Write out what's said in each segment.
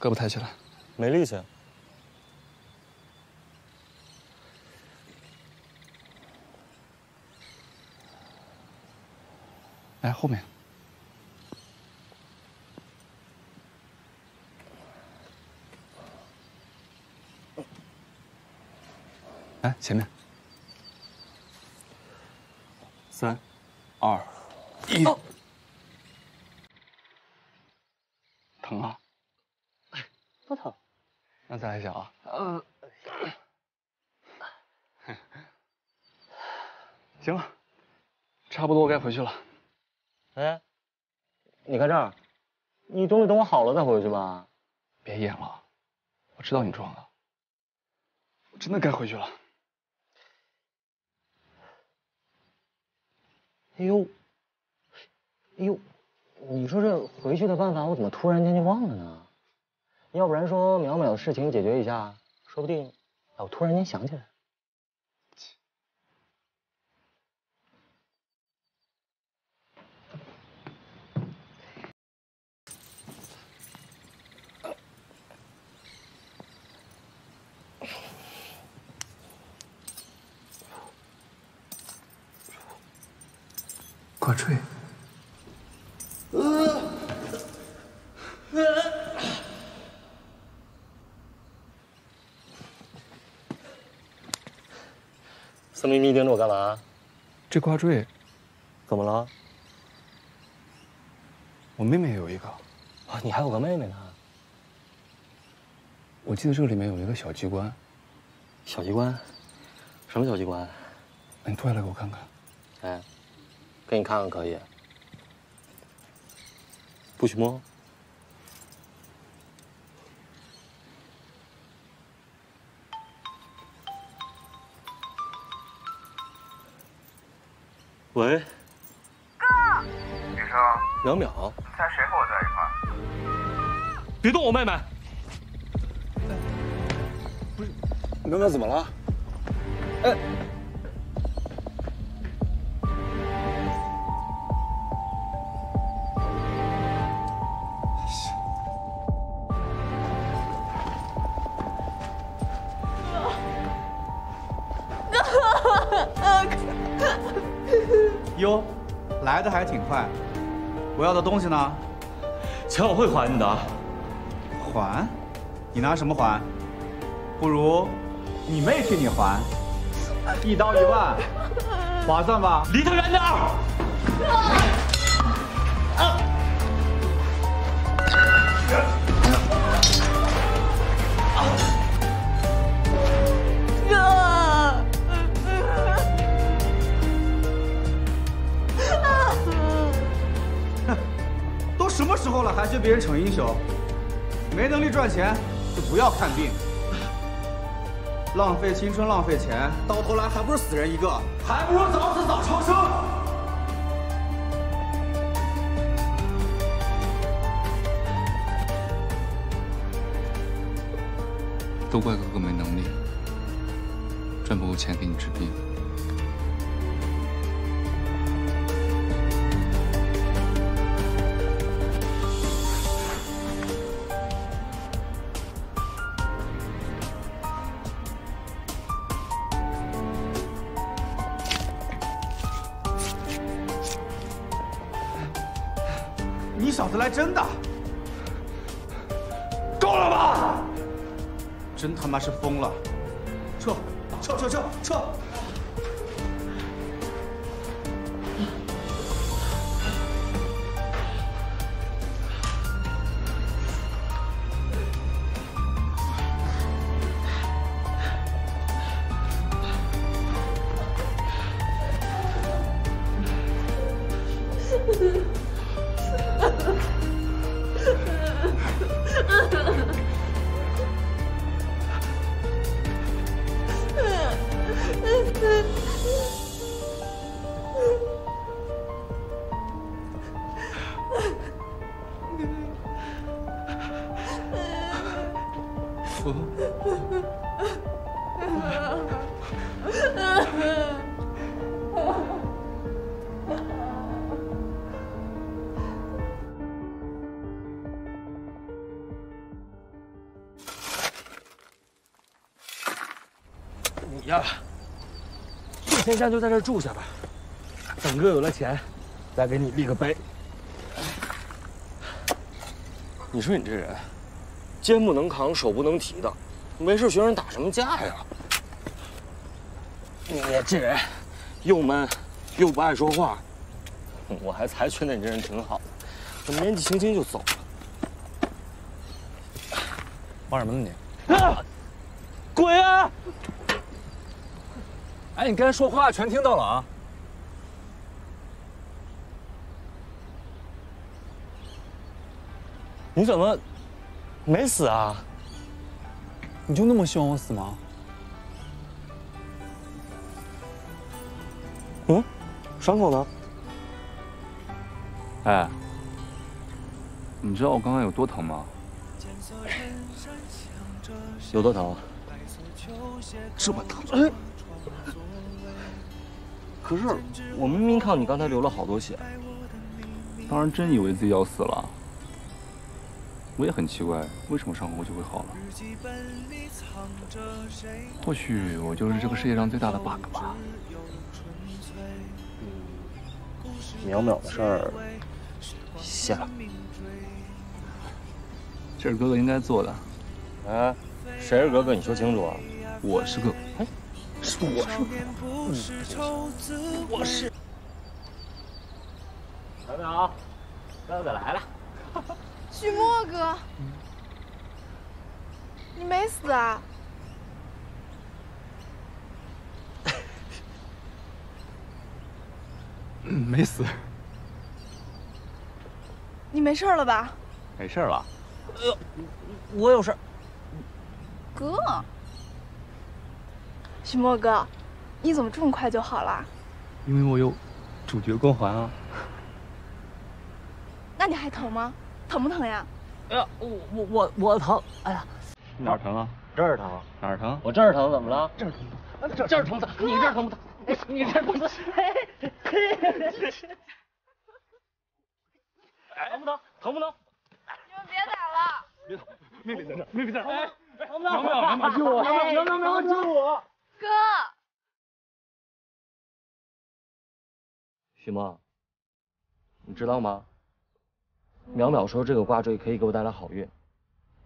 胳膊抬起来，没力气。来后面。 来，前面，3、2、1，疼啊？不疼。那再来一下啊。行了，差不多该回去了。哎，你看这儿，你总得等我好了再回去吧。别演了，我知道你装的，我真的该回去了。 哎呦，哎呦，你说这回去的办法，我怎么突然间就忘了呢？要不然说渺渺的事情解决一下，说不定，哎，我突然间想起来。挂坠。色眯眯盯着我干嘛？这挂坠，怎么了？我妹妹有一个。啊，你还有个妹妹呢？我记得这里面有一个小机关。小机关？什么小机关？你脱下来给我看看。哎。 给你看看可以，不许摸。喂，哥，医生，两秒。你猜谁和我在一块？别动我妹妹！不是，淼淼怎么了？哎。 哟，来的还挺快。我要的东西呢？钱我会还你的。还？你拿什么还？不如你妹替你还，1刀1万，划算吧？离他远点儿！啊！ 什么时候了还学别人逞英雄？没能力赚钱就不要看病，浪费青春浪费钱，到头来还不是死人一个，还不如早死早超生。都怪哥哥没能力，赚不够钱给你治病。 你小子来真的，够了吧？真他妈是疯了！撤，撤，撤，撤，撤！丫鬟，先生就在这儿住下吧，等哥有了钱，再给你立个碑。你说你这人，肩不能扛，手不能提的，没事学人打什么架呀？你这人又闷又不爱说话，我还才觉得你这人挺好的，怎么年纪轻轻就走了？忙什么呢你？啊！滚啊！ 哎，你刚才说话全听到了啊！你怎么没死啊？你就那么希望我死吗？嗯，伤口呢？哎，你知道我刚刚有多疼吗？有多疼？这么疼？哎。 可是我明明看你刚才流了好多血，当时真以为自己要死了。我也很奇怪，为什么伤口就会好了？或许我就是这个世界上最大的 bug 吧。淼淼的事儿，谢了。这是哥哥应该做的。哎，谁是哥哥？你说清楚啊！我是哥哥。哎。 我是，淼淼，哥哥来了。许墨哥，你没死啊？没死。你没事了吧？没事了。哎呦，我有事。哥。 许墨哥，你怎么这么快就好了？因为我有主角光环啊。那你还疼吗？疼不疼呀？哎呀，我疼！哎呀，哪儿疼啊？这儿疼。哪儿疼？我这儿疼，怎么了？这儿疼。这儿疼不疼？你这儿疼不疼？哎，你这儿疼不疼？哎，疼不疼？疼不疼？你们别打了！别打！妹妹在这，妹妹在这。哎，疼不疼？淼淼，救我！淼淼，淼淼，救我！ 哥，许梦，你知道吗？淼淼说这个挂坠可以给我带来好运，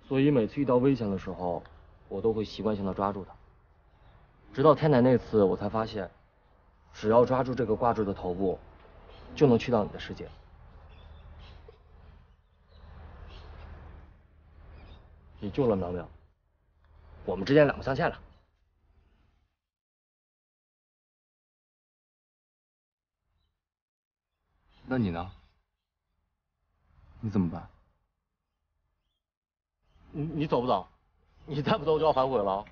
所以每次遇到危险的时候，我都会习惯性的抓住它。直到天台那次，我才发现，只要抓住这个挂坠的头部，就能去到你的世界。你救了淼淼，我们之间两不相欠了。 那你呢？你怎么办？你走不走？你再不走我就要反悔了。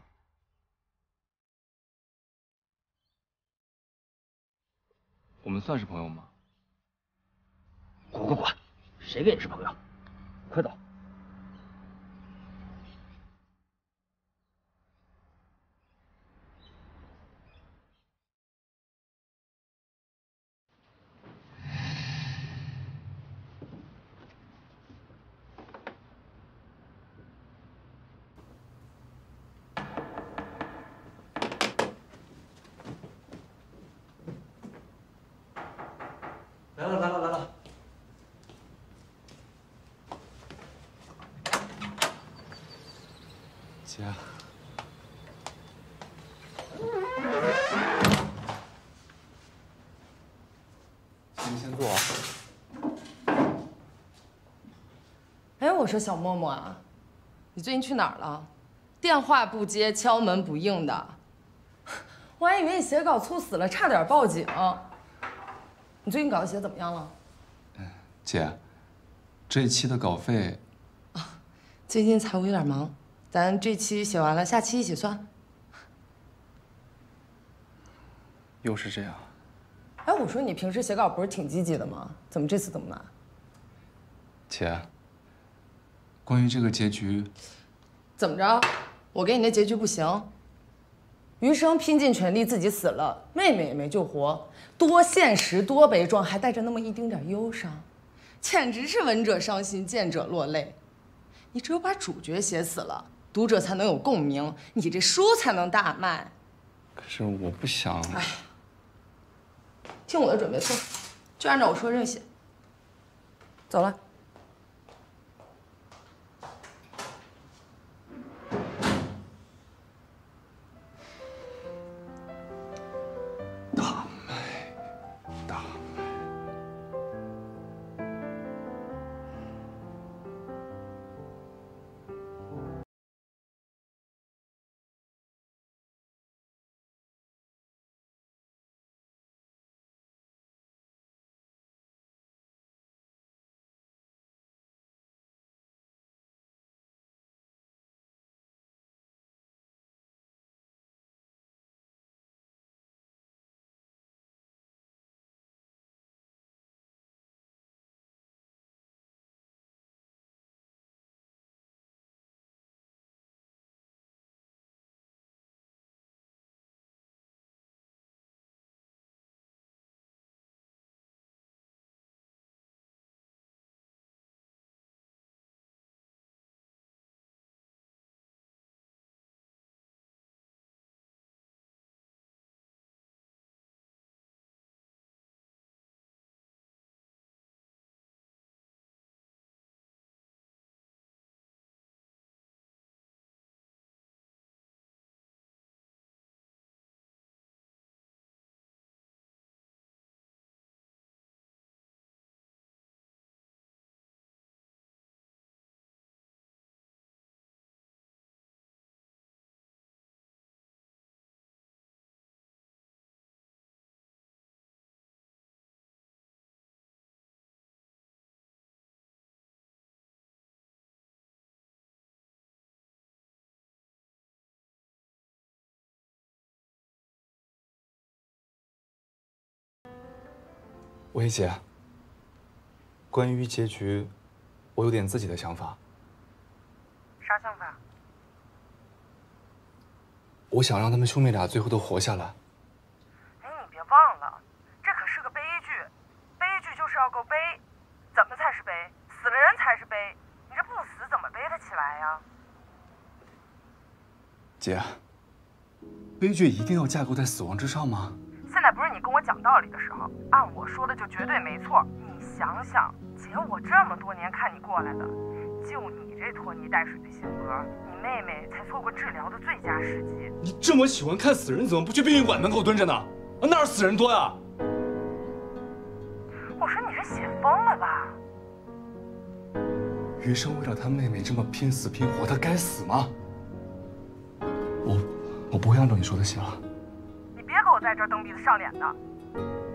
我们算是朋友吗？滚滚滚！谁跟你是朋友？快走！来了！姐，你先坐啊。哎，我说小默默啊，你最近去哪儿了？电话不接，敲门不应的，我还以为你写稿猝死了，差点报警。 你最近稿子写怎么样了？姐，这期的稿费啊，最近财务有点忙，咱这期写完了，下期一起算。又是这样。哎，我说你平时写稿不是挺积极的吗？怎么这次怎么难？姐，关于这个结局，怎么着？我给你那结局不行。 余生拼尽全力，自己死了，妹妹也没救活，多现实，多悲壮，还带着那么一丁点忧伤，简直是闻者伤心，见者落泪。你只有把主角写死了，读者才能有共鸣，你这书才能大卖。可是我不想。哎，听我的准备课，就按照我说的这些。走了。 薇姐，关于结局，我有点自己的想法。啥想法？我想让他们兄妹俩最后都活下来。哎，你别忘了，这可是个悲剧，悲剧就是要够悲。怎么才是悲？死了人才是悲，你这不死怎么悲得起来呀？姐，悲剧一定要架构在死亡之上吗？ 现在不是你跟我讲道理的时候，按我说的就绝对没错。你想想，姐，我这么多年看你过来的，就你这拖泥带水的性格，你妹妹才错过治疗的最佳时机。你这么喜欢看死人，怎么不去殡仪馆门口蹲着呢？啊，那儿死人多呀！我说你是写疯了吧？余生为了他妹妹这么拼死拼活，他该死吗？我不会按照你说的写了。 在这蹬鼻子上脸的，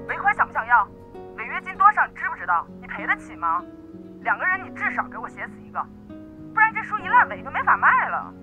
尾款想不想要？违约金多少你知不知道？你赔得起吗？两个人你至少给我写死一个，不然这书一烂尾就没法卖了。